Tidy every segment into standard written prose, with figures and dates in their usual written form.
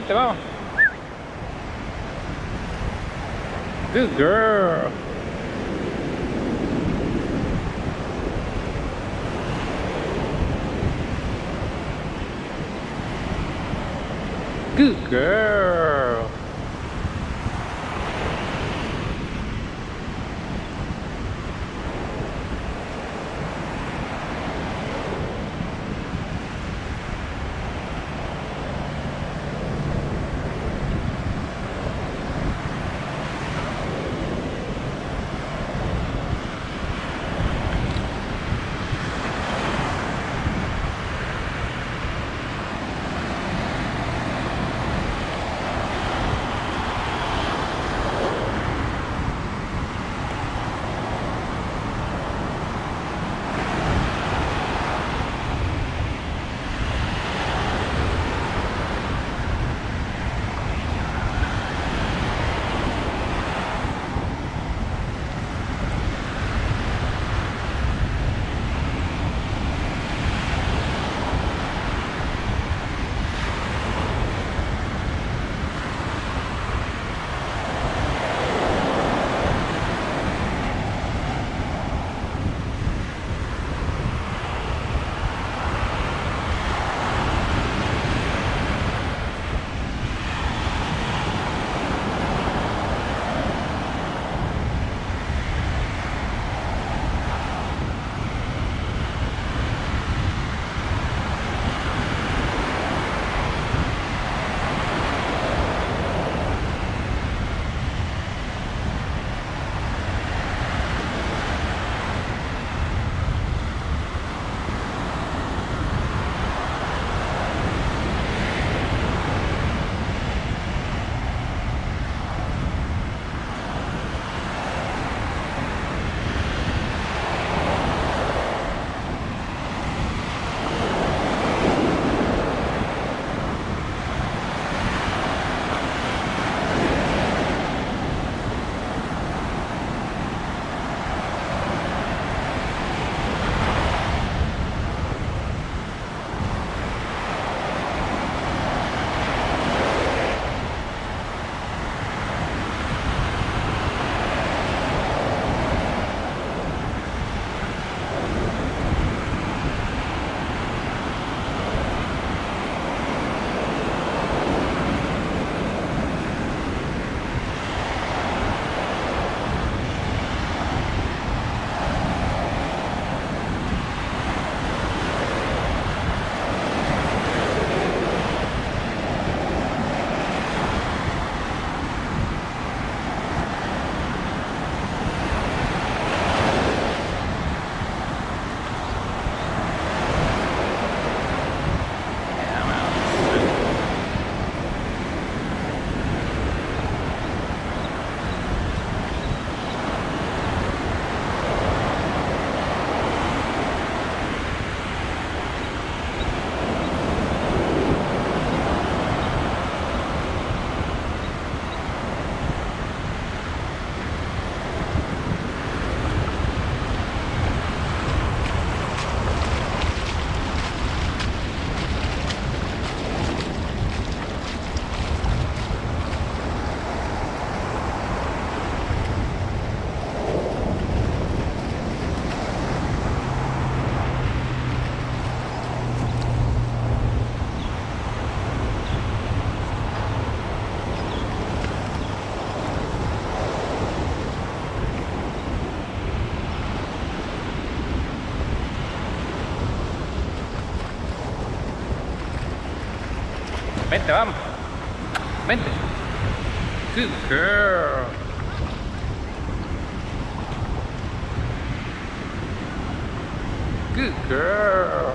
gente, vamos. Good girl. Good girl. Vente, vamos. Vente. Good girl. Good girl.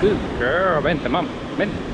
Good girl. Vente, mami. Vente.